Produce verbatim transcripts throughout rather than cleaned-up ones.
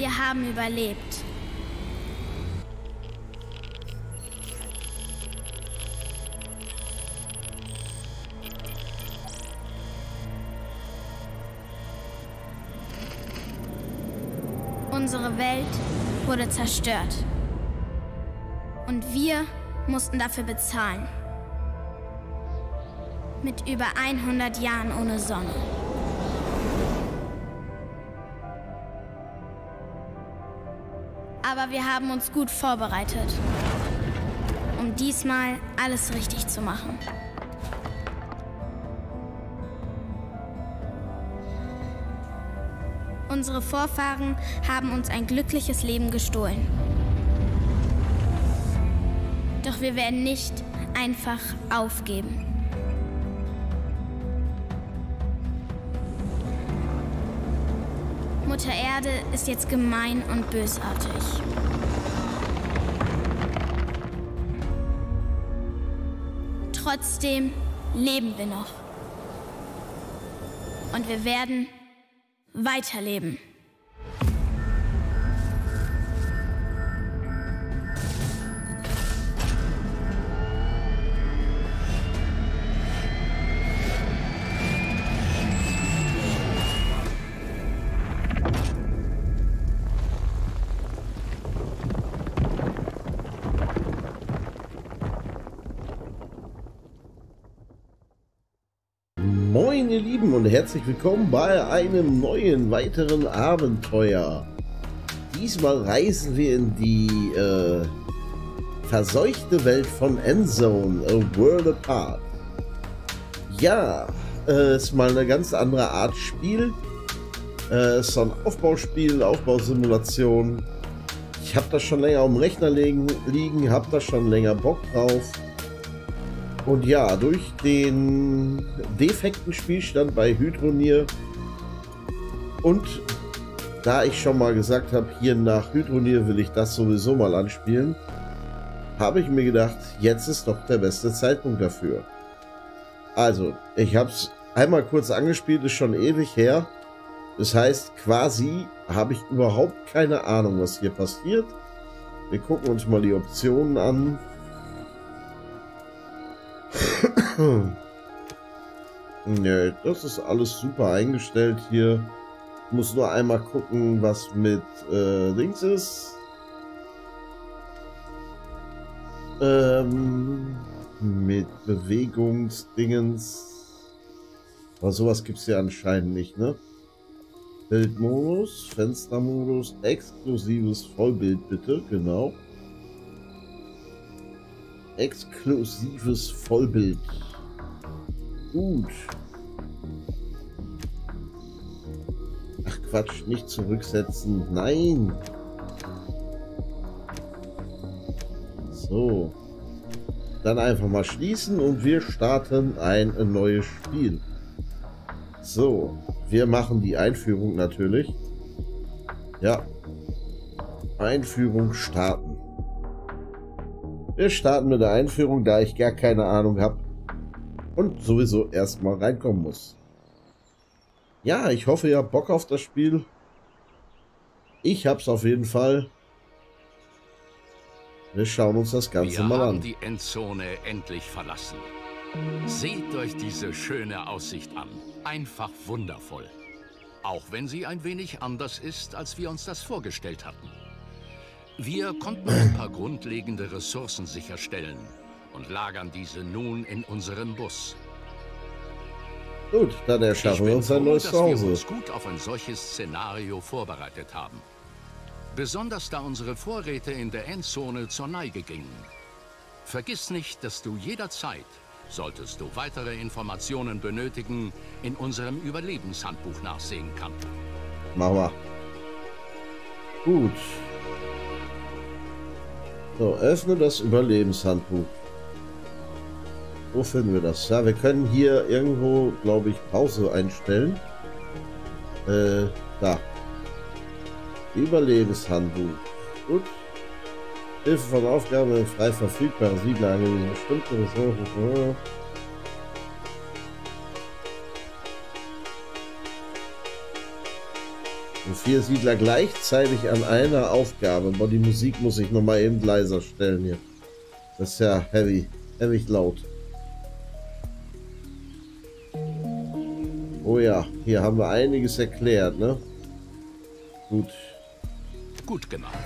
Wir haben überlebt. Unsere Welt wurde zerstört. Und wir mussten dafür bezahlen. Mit über hundert Jahren ohne Sonne. Aber wir haben uns gut vorbereitet, um diesmal alles richtig zu machen. Unsere Vorfahren haben uns ein glückliches Leben gestohlen. Doch wir werden nicht einfach aufgeben. Mutter Erde ist jetzt gemein und bösartig. Trotzdem leben wir noch. Und wir werden weiterleben. Moin ihr Lieben und herzlich willkommen bei einem neuen weiteren Abenteuer. Diesmal reisen wir in die äh, verseuchte Welt von Endzone A World Apart. Ja, äh, ist mal eine ganz andere Art Spiel. Äh, ist so ein Aufbauspiel, Aufbausimulation. Ich habe das schon länger am Rechner liegen, habe da schon länger Bock drauf. Und ja, durch den defekten Spielstand bei Hydroneer und da ich schon mal gesagt habe, hier nach Hydroneer will ich das sowieso mal anspielen, habe ich mir gedacht, jetzt ist doch der beste Zeitpunkt dafür. Also, ich habe es einmal kurz angespielt, ist schon ewig her. Das heißt, quasi habe ich überhaupt keine Ahnung, was hier passiert. Wir gucken uns mal die Optionen an. Ne, das ist alles super eingestellt hier. Ich muss nur einmal gucken, was mit äh, Dings ist. Ähm, mit Bewegungsdingens. Aber sowas gibt es ja anscheinend nicht, ne? Bildmodus, Fenstermodus, exklusives Vollbild bitte, genau. Exklusives Vollbild. Gut. Ach Quatsch, nicht zurücksetzen. Nein. So. Dann einfach mal schließen und wir starten ein neues Spiel. So. Wir machen die Einführung natürlich. Ja. Einführung starten. Wir starten mit der Einführung, da ich gar keine Ahnung habe und sowieso erstmal reinkommen muss. Ja, ich hoffe, ihr habt Bock auf das Spiel. Ich hab's auf jeden Fall. Wir schauen uns das Ganze mal an. Wir haben die Endzone endlich verlassen. Seht euch diese schöne Aussicht an. Einfach wundervoll. Auch wenn sie ein wenig anders ist, als wir uns das vorgestellt hatten. Wir konnten ein paar grundlegende Ressourcen sicherstellen und lagern diese nun in unserem Bus. Gut, dann erschaffen wir uns ein neues Zuhause. Ich bin froh, dass wir uns gut auf ein solches Szenario vorbereitet haben. Besonders da unsere Vorräte in der Endzone zur Neige gingen. Vergiss nicht, dass du jederzeit, solltest du weitere Informationen benötigen, in unserem Überlebenshandbuch nachsehen kannst. Machen wir. Gut. So, öffne das Überlebenshandbuch. Wo finden wir das? Ja, wir können hier irgendwo, glaube ich, Pause einstellen. Äh, da. Überlebenshandbuch. Gut. Hilfe von Aufgaben in frei verfügbaren Siedler angewiesen. Bestimmte Ressourcen. Und vier Siedler gleichzeitig an einer Aufgabe. Boah, die Musik muss ich nochmal eben leiser stellen hier. Das ist ja heavy. Heavy laut. Oh ja, hier haben wir einiges erklärt, ne? Gut. Gut gemacht.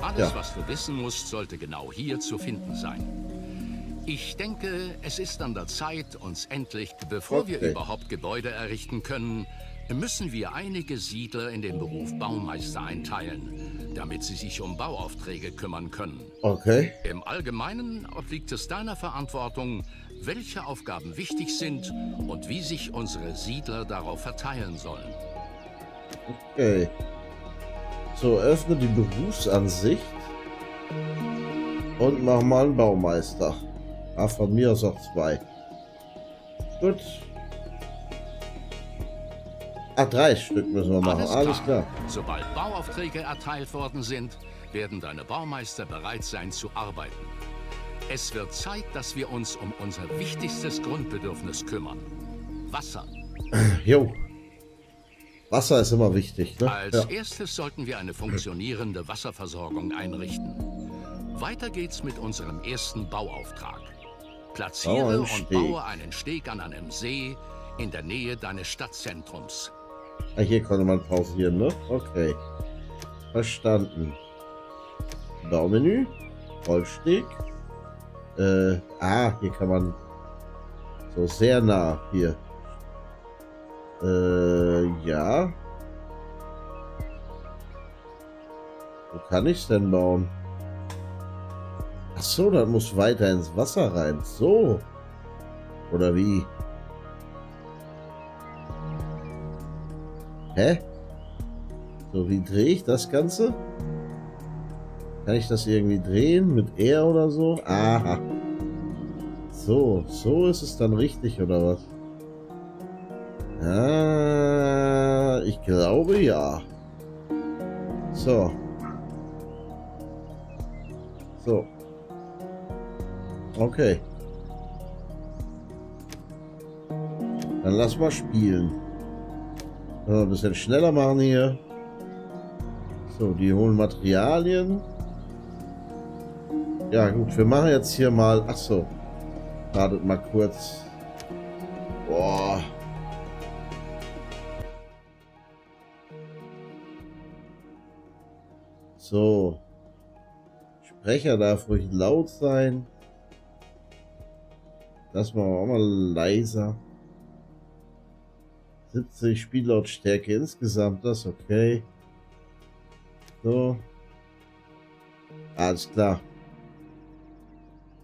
Alles, ja. was du wissen musst, sollte genau hier zu finden sein. Ich denke, es ist an der Zeit, uns endlich, bevor okay. wir überhaupt Gebäude errichten können, müssen wir einige Siedler in den Beruf Baumeister einteilen, damit sie sich um Bauaufträge kümmern können. Okay. Im Allgemeinen obliegt es deiner Verantwortung, welche Aufgaben wichtig sind und wie sich unsere Siedler darauf verteilen sollen. Okay. So, öffne die Berufsansicht und mach mal einen Baumeister. Ah, von mir aus auch zwei. Gut. Ah, drei Stück müssen wir machen. Alles klar. Alles klar. Sobald Bauaufträge erteilt worden sind, werden deine Baumeister bereit sein zu arbeiten. Es wird Zeit, dass wir uns um unser wichtigstes Grundbedürfnis kümmern. Wasser. Jo. Wasser ist immer wichtig, ne? Als ja. erstes sollten wir eine funktionierende Wasserversorgung einrichten. Weiter geht's mit unserem ersten Bauauftrag. Platziere und baue einen Steg an einem See in der Nähe deines Stadtzentrums. Ah, hier konnte man pausieren, ne? Okay. Verstanden. Baumenü. Rollsteg. Äh, ah, hier kann man so sehr nah hier. Äh, ja. Wo kann ich es denn bauen? Ach so, dann muss weiter ins Wasser rein. So. Oder wie? Hä? So, wie drehe ich das Ganze? Kann ich das irgendwie drehen? Mit R oder so? Aha. So, so ist es dann richtig, oder was? Ah, ich glaube ja. So. So. Okay. Dann lass mal spielen. Mal ein bisschen schneller machen hier. So, die holen Materialien. Ja gut, wir machen jetzt hier mal... Ach so. Wartet mal kurz. Boah. So. Sprecher darf ruhig laut sein. Das machen wir auch mal leiser. siebzig Spiellautstärke insgesamt, das ist okay. So. Alles klar.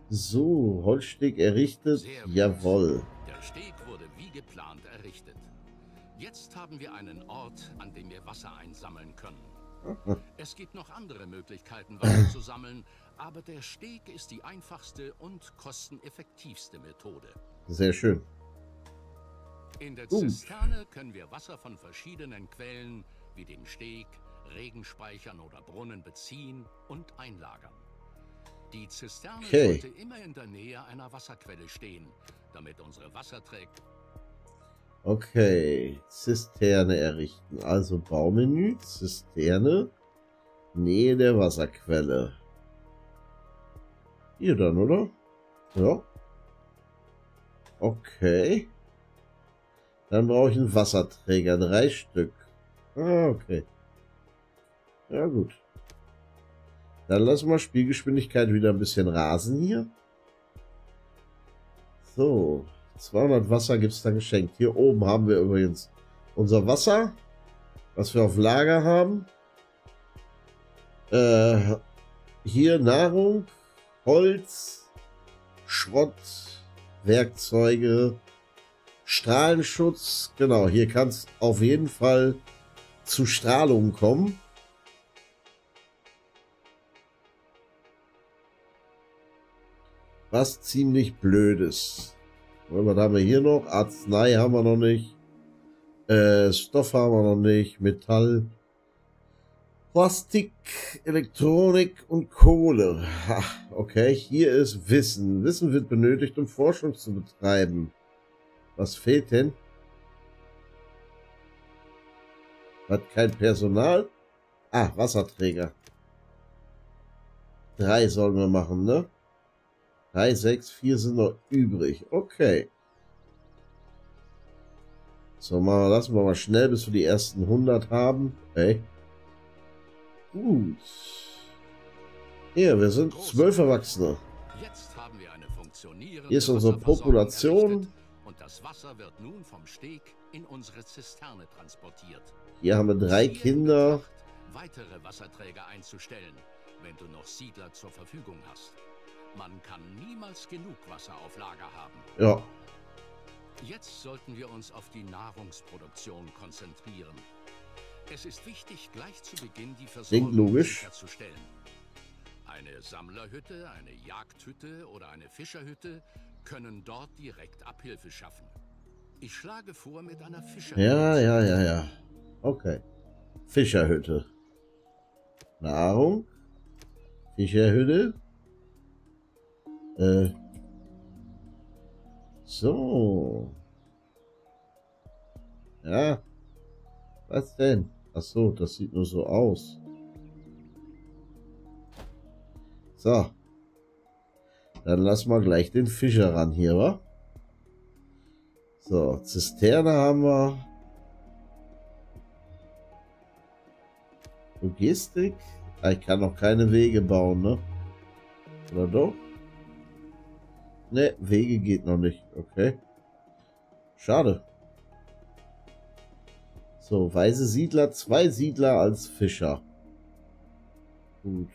So, Holzsteg errichtet. Jawohl. Der Steg wurde wie geplant errichtet. Jetzt haben wir einen Ort, an dem wir Wasser einsammeln können. Es gibt noch andere Möglichkeiten, Wasser zu sammeln, aber der Steg ist die einfachste und kosteneffektivste Methode. Sehr schön. In der Gut. Zisterne können wir Wasser von verschiedenen Quellen, wie dem Steg, Regenspeichern oder Brunnen beziehen und einlagern. Die Zisterne okay. sollte immer in der Nähe einer Wasserquelle stehen, damit unsere Wasserträger... Okay, Zisterne errichten. Also Baumenü, Zisterne, Nähe der Wasserquelle. Hier dann, oder? Ja. Okay. Dann brauche ich einen Wasserträger, drei Stück. Ah, okay. Ja gut. Dann lassen wir Spielgeschwindigkeit wieder ein bisschen rasen hier. So. zweihundert Wasser gibt es da geschenkt. Hier oben haben wir übrigens unser Wasser, was wir auf Lager haben. Äh, hier Nahrung, Holz, Schrott, Werkzeuge, Strahlenschutz. Genau, hier kann es auf jeden Fall zu Strahlung kommen. Was ziemlich blöd ist. Was haben wir hier noch? Arznei haben wir noch nicht. Äh, Stoff haben wir noch nicht. Metall, Plastik, Elektronik und Kohle. Ha, okay, hier ist Wissen. Wissen wird benötigt, um Forschung zu betreiben. Was fehlt denn? Hat kein Personal. Ah, Wasserträger. Drei sollen wir machen, ne? Drei, sechs, vier sind noch übrig. Okay. So, machen wir, lassen wir mal schnell, bis wir die ersten hundert haben. Okay. Gut. Hier, wir sind zwölf Erwachsene. Jetzt haben wir eine funktionierende Hier ist unsere Population. Und das Wasser wird nun vom Steg in unsere Zisterne transportiert. Hier haben wir drei Kinder. Weitere Wasserträger einzustellen, wenn du noch Siedler zur Verfügung hast. Man kann niemals genug Wasser auf Lager haben. Ja. Jetzt sollten wir uns auf die Nahrungsproduktion konzentrieren. Es ist wichtig, gleich zu Beginn die Versorgung herzustellen. Eine Sammlerhütte, eine Jagdhütte oder eine Fischerhütte können dort direkt Abhilfe schaffen. Ich schlage vor, mit einer Fischerhütte. Ja, ja, ja, ja. Okay. Fischerhütte. Nahrung. Fischerhütte. Äh. So. Ja. Was denn? Ach so, das sieht nur so aus. So. Dann lassen wir gleich den Fischer ran hier, wa? So, Zisterne haben wir. Logistik. Ich kann noch keine Wege bauen, ne? Oder doch? Ne, Wege geht noch nicht. Okay. Schade. So, weiße Siedler. Zwei Siedler als Fischer. Gut.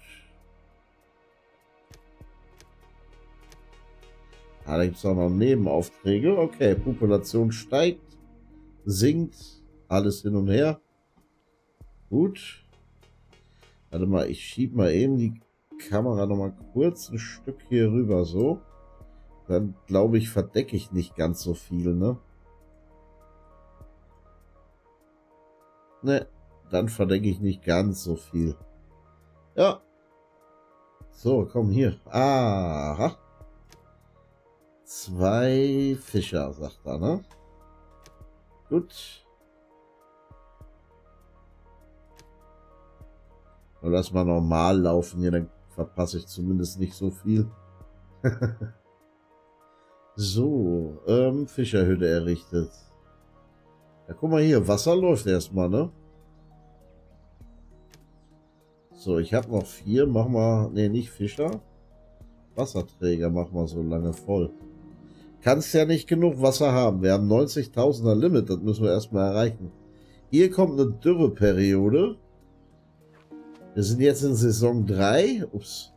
Ah, da gibt es auch noch Nebenaufträge. Okay, Population steigt, sinkt, alles hin und her. Gut. Warte mal, ich schiebe mal eben die Kamera noch mal kurz ein Stück hier rüber, so. Dann, glaube ich, verdecke ich nicht ganz so viel, ne? Ne, dann verdecke ich nicht ganz so viel. Ja. So, komm hier. Aha. Zwei Fischer, sagt er, ne? Gut. Und lass mal normal laufen hier, dann verpasse ich zumindest nicht so viel. So, ähm, Fischerhütte errichtet. Ja, guck mal hier, Wasser läuft erstmal, ne? So, ich habe noch vier, mach mal, ne, nicht Fischer. Wasserträger, mach mal so lange voll. Kannst ja nicht genug Wasser haben. Wir haben neunzigtausender Limit, das müssen wir erstmal erreichen. Hier kommt eine Dürreperiode. Wir sind jetzt in Saison drei. Ups.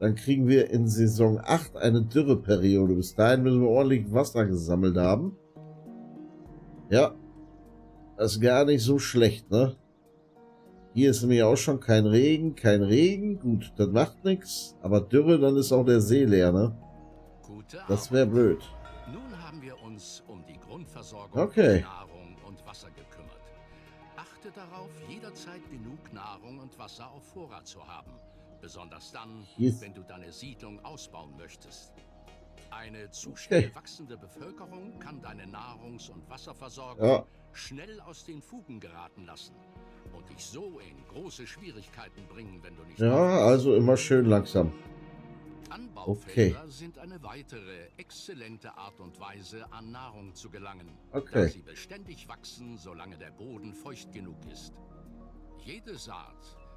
Dann kriegen wir in Saison acht eine Dürreperiode. Bis dahin müssen wir ordentlich Wasser gesammelt haben. Ja. Das ist gar nicht so schlecht, ne? Hier ist nämlich auch schon kein Regen. Kein Regen. Gut, das macht nichts. Aber Dürre, dann ist auch der See leer, ne? Das wäre blöd. Nun haben wir uns um die Grundversorgung okay. Nahrung und Wasser gekümmert. Achte darauf, jederzeit genug Nahrung und Wasser auf Vorrat zu haben. Besonders dann, yes. wenn du deine Siedlung ausbauen möchtest. Eine zu schnell okay. wachsende Bevölkerung kann deine Nahrungs- und Wasserversorgung ja. schnell aus den Fugen geraten lassen und dich so in große Schwierigkeiten bringen, wenn du nicht... Ja, also immer schön langsam. Anbaufelder okay. sind eine weitere exzellente Art und Weise, an Nahrung zu gelangen, okay. da sie beständig wachsen, solange der Boden feucht genug ist. Jede Saat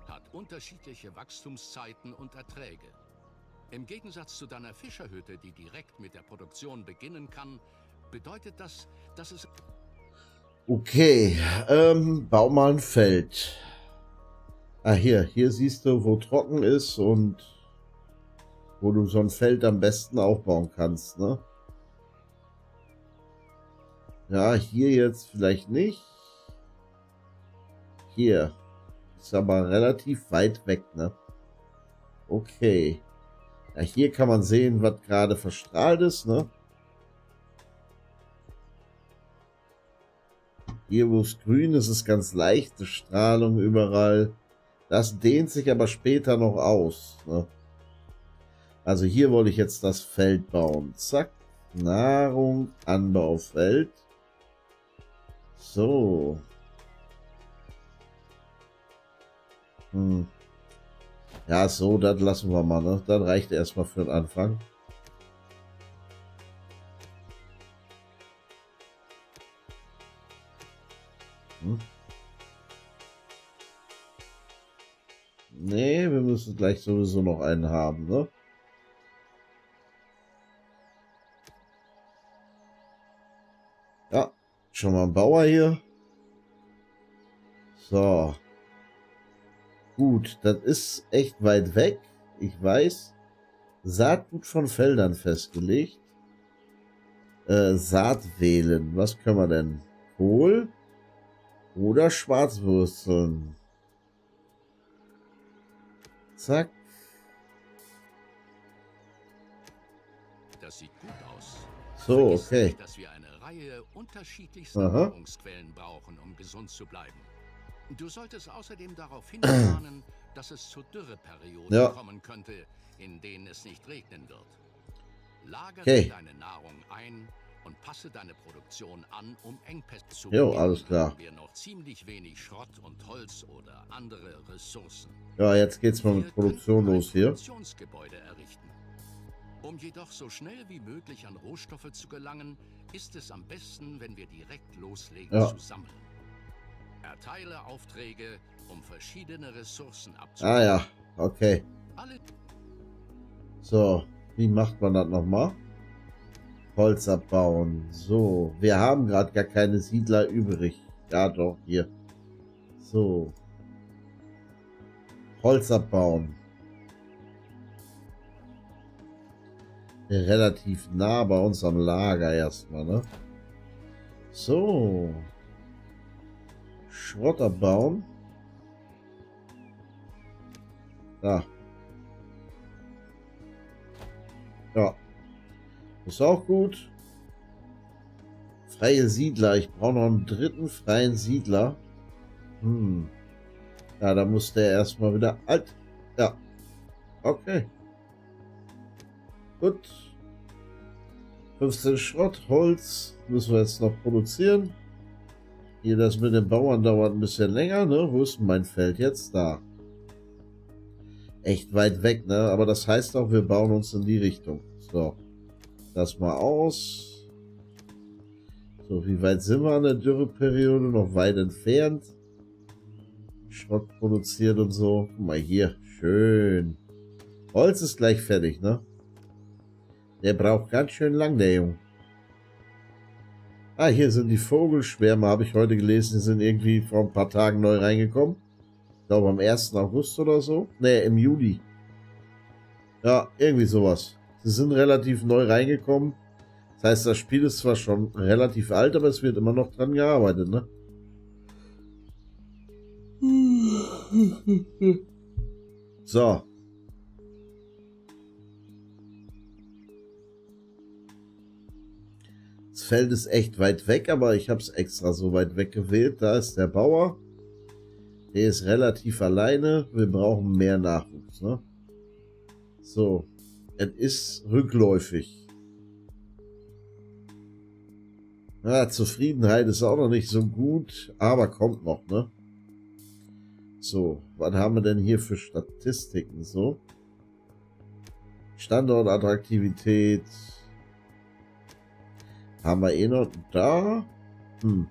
hat unterschiedliche Wachstumszeiten und Erträge. Im Gegensatz zu deiner Fischerhütte, die direkt mit der Produktion beginnen kann, bedeutet das, dass es... Okay, ähm, bau mal ein Feld. Ah, hier, hier siehst du, wo trocken ist und... wo du so ein Feld am besten aufbauen kannst, ne? Ja, hier jetzt vielleicht nicht. Hier. Ist aber relativ weit weg, ne? Okay. Ja, hier kann man sehen, was gerade verstrahlt ist, ne? Hier, wo es grün ist, ist ganz leichte Strahlung überall. Das dehnt sich aber später noch aus, ne? Also hier wollte ich jetzt das Feld bauen. Zack. Nahrung, Anbaufeld. So. Hm. Ja, so, das lassen wir mal, ne? Dann reicht erstmal für den Anfang. Hm. Nee, wir müssen gleich sowieso noch einen haben, ne? Ja, schon mal ein Bauer hier. So. Gut, das ist echt weit weg. Ich weiß. Saatgut von Feldern festgelegt. Äh, Saat wählen. Was können wir denn? Kohl oder Schwarzwurzeln. Zack. Das sieht gut aus. So, okay. Vergiss nicht, dass wir eine Reihe unterschiedlichster Nahrungsquellen brauchen, um gesund zu bleiben. Du solltest außerdem darauf hinwarnen, dass es zu Dürreperioden ja. kommen könnte, in denen es nicht regnen wird. Lagere okay. deine Nahrung ein und passe deine Produktion an, um Engpässe zu jo, begeben. Alles klar. Haben wir noch ziemlich wenig Schrott und Holz oder andere Ressourcen. Ja, jetzt geht's mal mit Produktion los hier. Produktionsgebäude errichten. Um jedoch so schnell wie möglich an Rohstoffe zu gelangen, ist es am besten, wenn wir direkt loslegen ja. zu sammeln. Erteile Aufträge, um verschiedene Ressourcen abzubauen. Ah ja, okay. So, wie macht man das nochmal? Holz abbauen. So, wir haben gerade gar keine Siedler übrig. Ja doch, hier. So. Holz abbauen. Relativ nah bei uns am Lager erstmal, ne? So. Schrott abbauen. Da. Ja. Ist auch gut. Freie Siedler. Ich brauche noch einen dritten freien Siedler. Hm. Ja, da muss der erstmal wieder alt. Ja. Okay. Gut. fünfzehn Schrott, Holz müssen wir jetzt noch produzieren. Hier, das mit den Bauern dauert ein bisschen länger, ne? Wo ist denn mein Feld jetzt? Da. Echt weit weg, ne? Aber das heißt auch, wir bauen uns in die Richtung. So. Das mal aus. So, wie weit sind wir an der Dürreperiode? Noch weit entfernt. Schrott produziert und so. Guck mal hier. Schön. Holz ist gleich fertig, ne? Der braucht ganz schön lang, der Junge. Ah, hier sind die Vogelschwärme, habe ich heute gelesen. Die sind irgendwie vor ein paar Tagen neu reingekommen. Ich glaube am ersten August oder so. Ne, im Juli. Ja, irgendwie sowas. Sie sind relativ neu reingekommen. Das heißt, das Spiel ist zwar schon relativ alt, aber es wird immer noch dran gearbeitet, ne? So. Das Feld ist echt weit weg, aber ich habe es extra so weit weg gewählt. Da ist der Bauer. Der ist relativ alleine. Wir brauchen mehr Nachwuchs, ne? So. Es ist rückläufig. Ja, Zufriedenheit ist auch noch nicht so gut, aber kommt noch, ne? So, was haben wir denn hier für Statistiken? So. Standortattraktivität. Haben wir eh noch da? Hm.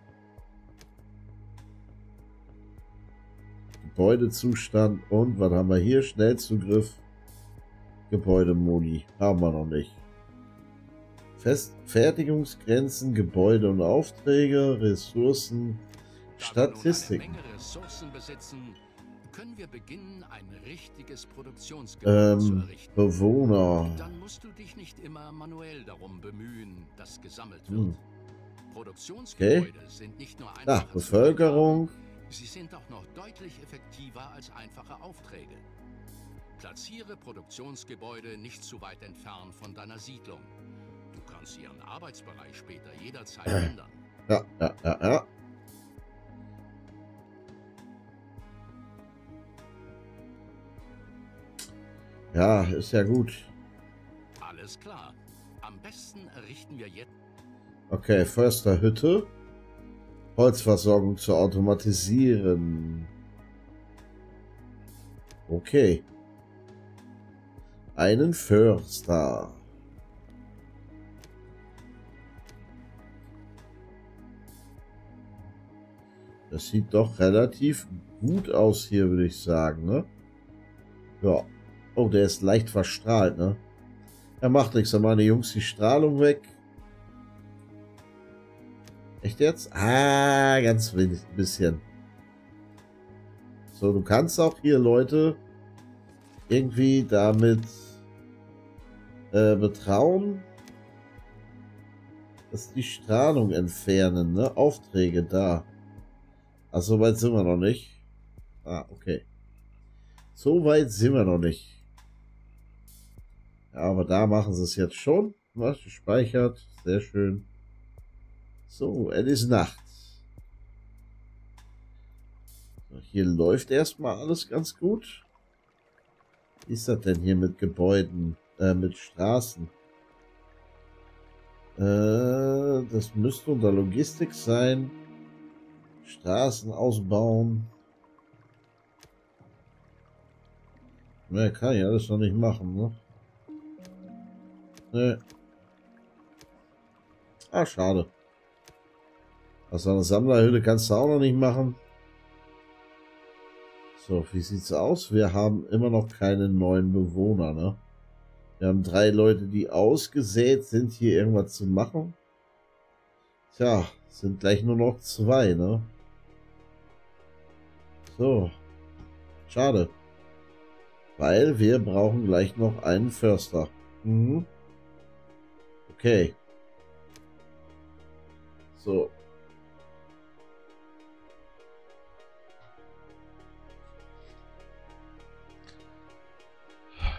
Gebäudezustand und was haben wir hier? Schnellzugriff. Gebäudemodi. Haben wir noch nicht. Fest Fertigungsgrenzen, Gebäude und Aufträge, Ressourcen, Statistiken. Können wir beginnen, ein richtiges Produktionsgebäude ähm, zu errichten. Bewohner. Dann musst du dich nicht immer manuell darum bemühen, dass gesammelt wird. Hm. Produktionsgebäude okay. sind nicht nur einfache Ach, Bevölkerung. Produkte, sie sind auch noch deutlich effektiver als einfache Aufträge. Platziere Produktionsgebäude nicht zu weit entfernt von deiner Siedlung. Du kannst ihren Arbeitsbereich später jederzeit ändern. Ja, ja, ja, ja. Ja, ist ja gut. Alles klar. Am besten errichten wir jetzt. Okay, Försterhütte. Holzversorgung zu automatisieren. Okay. Einen Förster. Das sieht doch relativ gut aus hier, würde ich sagen, ne? Ja. Oh, der ist leicht verstrahlt, ne? Er macht nichts, dann machen die Jungs die Strahlung weg. Echt jetzt? Ah, ganz wenig, ein bisschen. So, du kannst auch hier, Leute, irgendwie damit äh, betrauen, dass die Strahlung entfernen, ne? Aufträge da. Ach, so weit sind wir noch nicht. Ah, okay. So weit sind wir noch nicht. Ja, aber da machen sie es jetzt schon. Was gespeichert. Sehr schön. So, es ist Nacht. So, hier läuft erstmal alles ganz gut. Wie ist das denn hier mit Gebäuden? Äh, mit Straßen? Äh, das müsste unter Logistik sein. Straßen ausbauen. Ne, kann ich alles noch nicht machen, ne? Ne. Ah, schade. Aus einer Sammlerhütte kannst du auch noch nicht machen. So, wie sieht's aus? Wir haben immer noch keinen neuen Bewohner, ne? Wir haben drei Leute, die ausgesät sind, hier irgendwas zu machen. Tja, sind gleich nur noch zwei, ne? So. Schade. Weil wir brauchen gleich noch einen Förster. Mhm. Okay. So.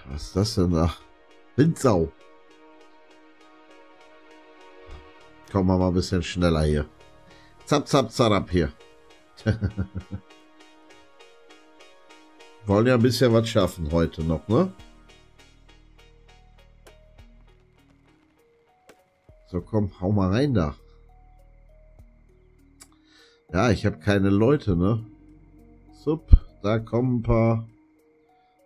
Was ist das denn da? Windsau. Kommen wir mal ein bisschen schneller hier. Zap, zap, zarab hier. Wollen ja ein bisschen was schaffen heute noch, ne? So, komm, hau mal rein da. Ja, ich habe keine Leute, ne? Sup, da kommen ein paar.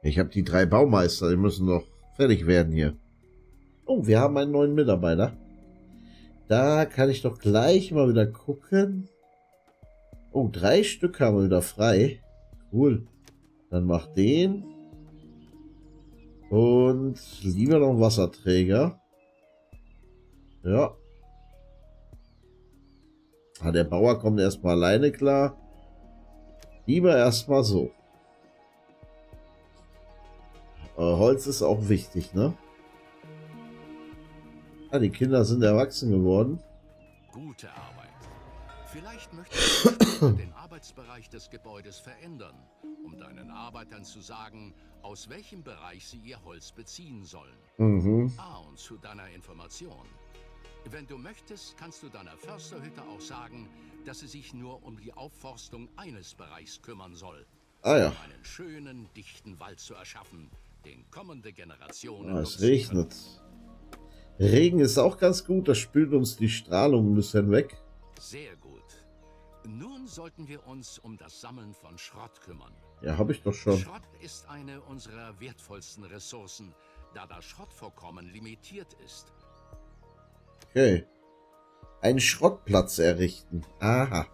Ich habe die drei Baumeister, die müssen noch fertig werden hier. Oh, wir haben einen neuen Mitarbeiter. Da kann ich doch gleich mal wieder gucken. Oh, drei Stück haben wir wieder frei. Cool. Dann mach den. Und lieber noch einen Wasserträger. Ja. Ah, der Bauer kommt erstmal alleine klar. Lieber erstmal so. Äh, Holz ist auch wichtig, ne? Ah, die Kinder sind erwachsen geworden. Gute Arbeit. Vielleicht möchtest du den Arbeitsbereich des Gebäudes verändern, um deinen Arbeitern zu sagen, aus welchem Bereich sie ihr Holz beziehen sollen. Mhm. Ah, und zu deiner Information. Wenn du möchtest, kannst du deiner Försterhütte auch sagen, dass sie sich nur um die Aufforstung eines Bereichs kümmern soll. Ah ja. Um einen schönen, dichten Wald zu erschaffen, den kommende Generationen. Ah, es regnet. Regen ist auch ganz gut, das spült uns die Strahlung ein bisschen weg. Sehr gut. Nun sollten wir uns um das Sammeln von Schrott kümmern. Ja, habe ich doch schon. Schrott ist eine unserer wertvollsten Ressourcen, da das Schrottvorkommen limitiert ist. Okay. Einen Schrottplatz errichten. Aha.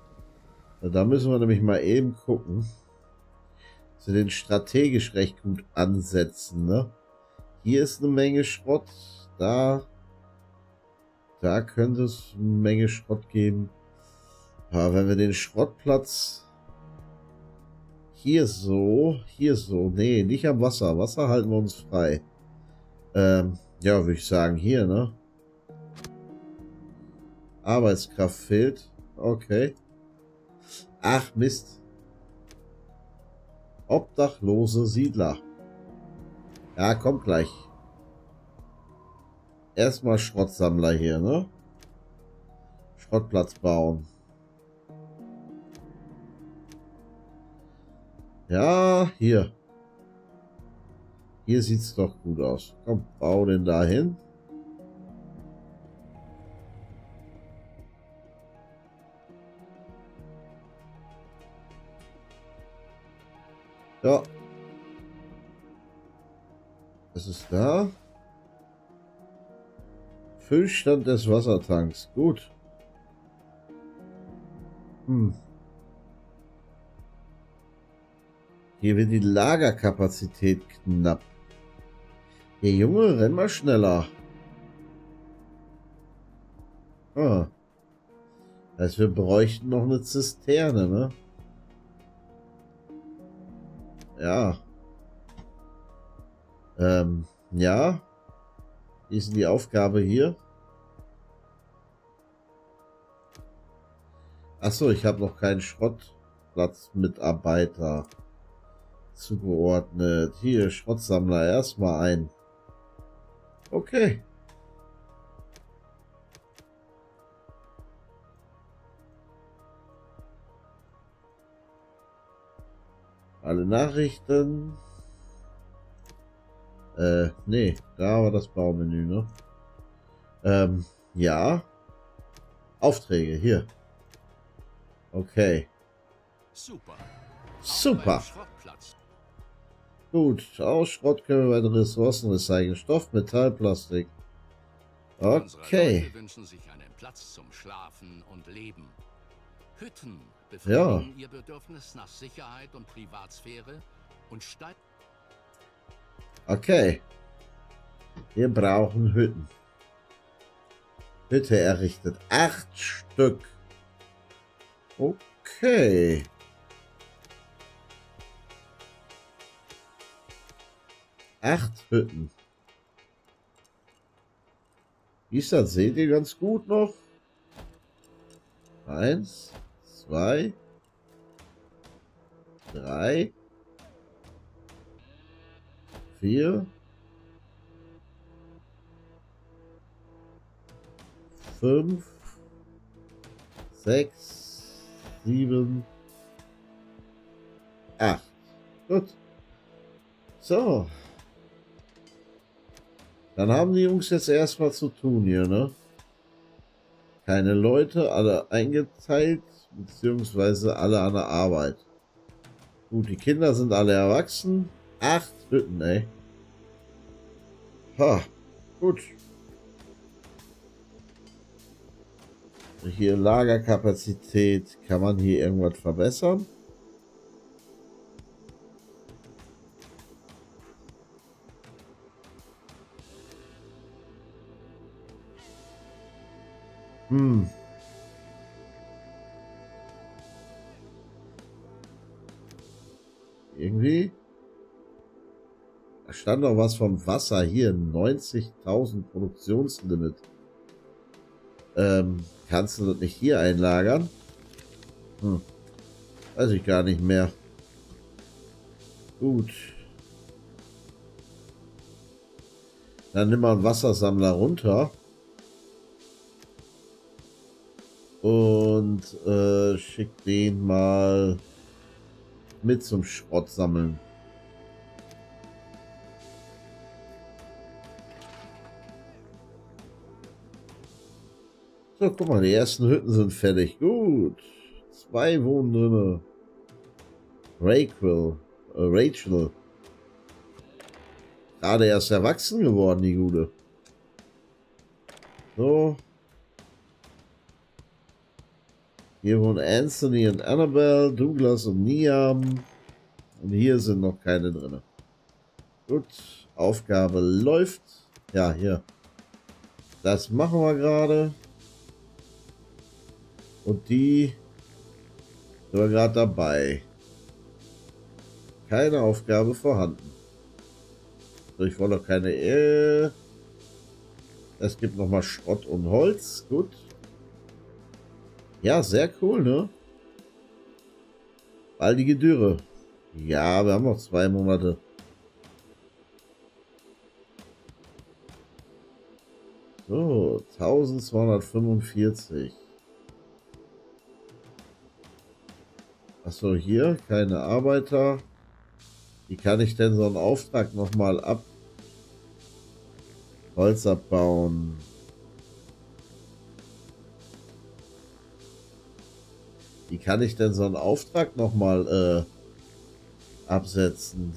Da müssen wir nämlich mal eben gucken. Dass wir den strategisch recht gut ansetzen, ne? Hier ist eine Menge Schrott. Da, da könnte es eine Menge Schrott geben. Aber wenn wir den Schrottplatz hier so, hier so, nee, nicht am Wasser. Wasser halten wir uns frei. Ähm, ja, würde ich sagen, hier, ne? Arbeitskraft fehlt. Okay. Ach, Mist. Obdachlose Siedler. Ja, kommt gleich. Erstmal Schrottsammler hier, ne? Schrottplatz bauen. Ja, hier. Hier sieht's doch gut aus. Komm, bau den da hin. Ja. Das ist da. Füllstand des Wassertanks. Gut. Hm. Hier wird die Lagerkapazität knapp. Hey Junge, renn mal schneller. Ah. Das heißt, wir bräuchten noch eine Zisterne, ne? Ja. Ähm, ja. Wie ist denn die Aufgabe hier? Achso, ich habe noch keinen Schrottplatzmitarbeiter zugeordnet. Hier, Schrottsammler, erstmal ein. Okay. Alle Nachrichten. Äh, nee, da war das Baumenü, ne? Ähm, ja. Aufträge, hier. Okay. Super. Super. Gut, aus Schrott können wir weitere Ressourcen recyceln. Stoff, Metall, Plastik. Okay. Unsere Leute wünschen sich einen Platz zum Schlafen und Leben. Hütten befriedigen ihr Bedürfnis nach Sicherheit und Privatsphäre und steigt. Okay. Wir brauchen Hütten. Hütte errichtet. Acht Stück. Okay. Acht Hütten. Wie ist das? Seht ihr ganz gut noch? Eins, zwei, drei, vier, fünf, sechs, sieben, acht. Gut. So. Dann haben die Jungs jetzt erstmal zu tun hier, ne? Keine Leute, alle eingeteilt, beziehungsweise alle an der Arbeit. Gut, die Kinder sind alle erwachsen. Acht Hütten, ey. Ha, gut. Hier Lagerkapazität. Kann man hier irgendwas verbessern? Hm. Irgendwie? Da stand noch was vom Wasser hier. neunzigtausend Produktionslimit. Ähm, kannst du das nicht hier einlagern? Hm. Weiß ich gar nicht mehr. Gut. Dann nimm mal einen Wassersammler runter. Und äh, schick den mal mit zum Schrott sammeln. So, guck mal, die ersten Hütten sind fertig. Gut. Zwei wohnen drinne. Rachel. Äh, Rachel. Gerade erst erwachsen geworden, die Gute. So. Hier wohnen Anthony und Annabelle, Douglas und Niam. Und hier sind noch keine drin. Gut, Aufgabe läuft. Ja, hier. Das machen wir gerade. Und die sind wir gerade dabei. Keine Aufgabe vorhanden. Ich wollte doch keine... Äh es gibt nochmal Schrott und Holz. Gut. Ja, sehr cool, ne? Baldige Dürre. Ja, wir haben noch zwei Monate. So, zwölfhundertfünfundvierzig. Achso, hier keine Arbeiter. Wie kann ich denn so einen Auftrag nochmal ab? Holz abbauen. Wie kann ich denn so einen Auftrag nochmal äh, absetzen?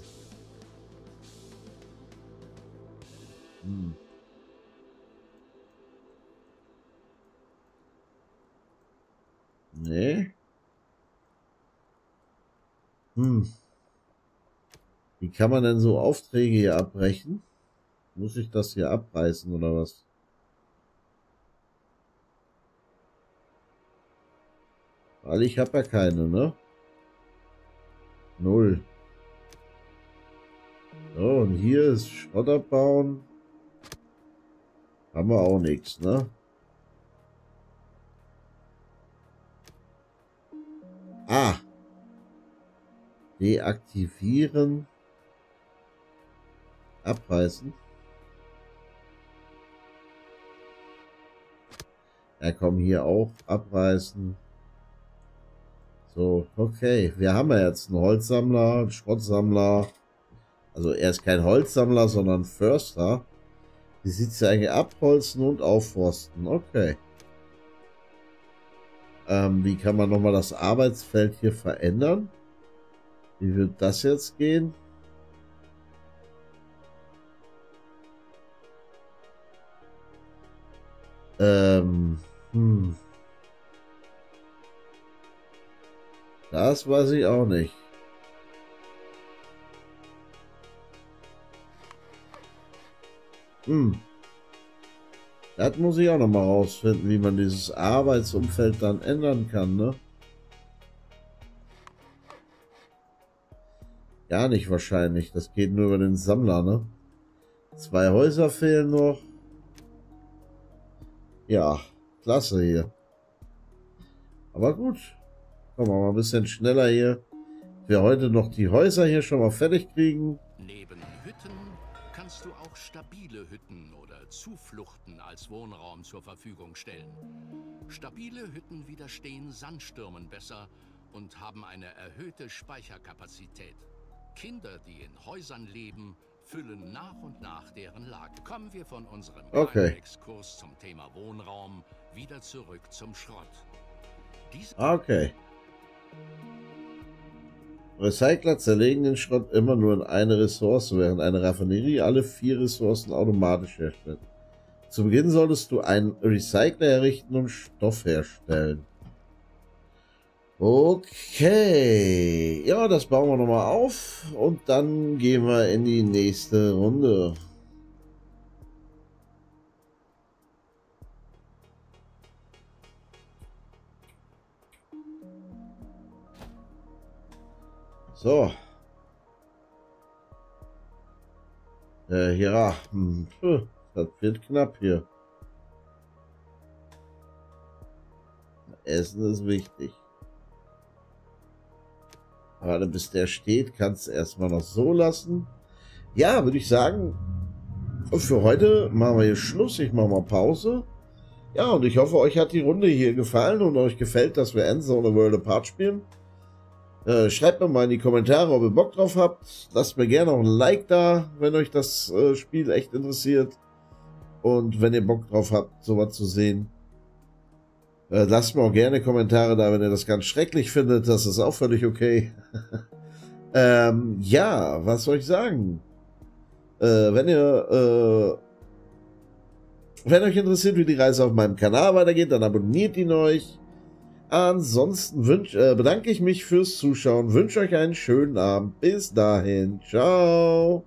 Nee. Hm. Wie kann man denn so Aufträge hier abbrechen? Muss ich das hier abreißen oder was? Weil ich habe ja keine, ne? Null. So, und hier ist Schrott abbauen. Haben wir auch nichts, ne? Ah. Deaktivieren. Abreißen. Ja, komm, hier auch abreißen. So, okay. Wir haben ja jetzt einen Holzsammler, einen Schrottsammler. Also er ist kein Holzsammler, sondern Förster. Wie sieht es eigentlich abholzen und aufforsten? Okay. Ähm, wie kann man nochmal das Arbeitsfeld hier verändern? Wie wird das jetzt gehen? Ähm, hm. Das weiß ich auch nicht. Hm. Das muss ich auch noch mal rausfinden, wie man dieses Arbeitsumfeld dann ändern kann, ne? Gar nicht wahrscheinlich. Das geht nur über den Sammler, ne? Zwei Häuser fehlen noch. Ja, klasse hier. Aber gut. Komm mal ein bisschen schneller hier. Wir heute noch die Häuser hier schon mal fertig kriegen. Neben Hütten kannst du auch stabile Hütten oder Zufluchten als Wohnraum zur Verfügung stellen. Stabile Hütten widerstehen Sandstürmen besser und haben eine erhöhte Speicherkapazität. Kinder, die in Häusern leben, füllen nach und nach deren Lager. Kommen wir von unserem okay. Exkurs zum Thema Wohnraum wieder zurück zum Schrott. Dies okay. Recycler zerlegen den Schrott immer nur in eine Ressource, während eine Raffinerie alle vier Ressourcen automatisch herstellt. Zu Beginn solltest du einen Recycler errichten und Stoff herstellen. Okay. Ja, das bauen wir nochmal auf und dann gehen wir in die nächste Runde. So. Äh, ja, Puh, das wird knapp hier. Essen ist wichtig. Gerade bis der steht, kannst du erstmal noch so lassen. Ja, würde ich sagen, für heute machen wir hier Schluss. Ich mache mal Pause. Ja, und ich hoffe, euch hat die Runde hier gefallen und euch gefällt, dass wir Endzone A World Apart spielen. Äh, schreibt mir mal in die Kommentare, ob ihr Bock drauf habt. Lasst mir gerne auch ein Like da, wenn euch das äh, Spiel echt interessiert. Und wenn ihr Bock drauf habt, sowas zu sehen. Äh, lasst mir auch gerne Kommentare da, wenn ihr das ganz schrecklich findet. Das ist auch völlig okay. ähm, ja, was soll ich sagen? Äh, wenn ihr... Äh, wenn euch interessiert, wie die Reise auf meinem Kanal weitergeht, dann abonniert ihn euch. Ansonsten wünsch, äh, bedanke ich mich fürs Zuschauen, wünsche euch einen schönen Abend. Bis dahin, ciao.